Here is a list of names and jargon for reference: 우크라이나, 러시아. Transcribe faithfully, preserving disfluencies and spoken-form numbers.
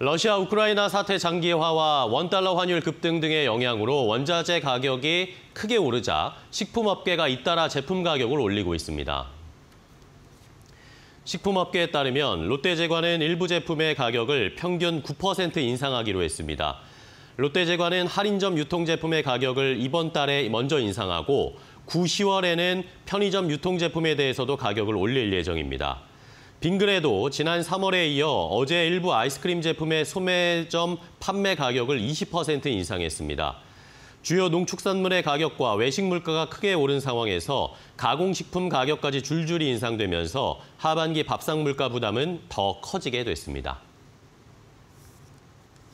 러시아 우크라이나 사태 장기화와 원달러 환율 급등 등의 영향으로 원자재 가격이 크게 오르자 식품업계가 잇따라 제품 가격을 올리고 있습니다. 식품업계에 따르면 롯데제과는 일부 제품의 가격을 평균 구 퍼센트 인상하기로 했습니다. 롯데제과는 할인점 유통제품의 가격을 이번 달에 먼저 인상하고 구, 시월에는 편의점 유통제품에 대해서도 가격을 올릴 예정입니다. 빙그레도 지난 삼월에 이어 어제 일부 아이스크림 제품의 소매점 판매 가격을 이십 퍼센트 인상했습니다. 주요 농축산물의 가격과 외식 물가가 크게 오른 상황에서 가공식품 가격까지 줄줄이 인상되면서 하반기 밥상 물가 부담은 더 커지게 됐습니다.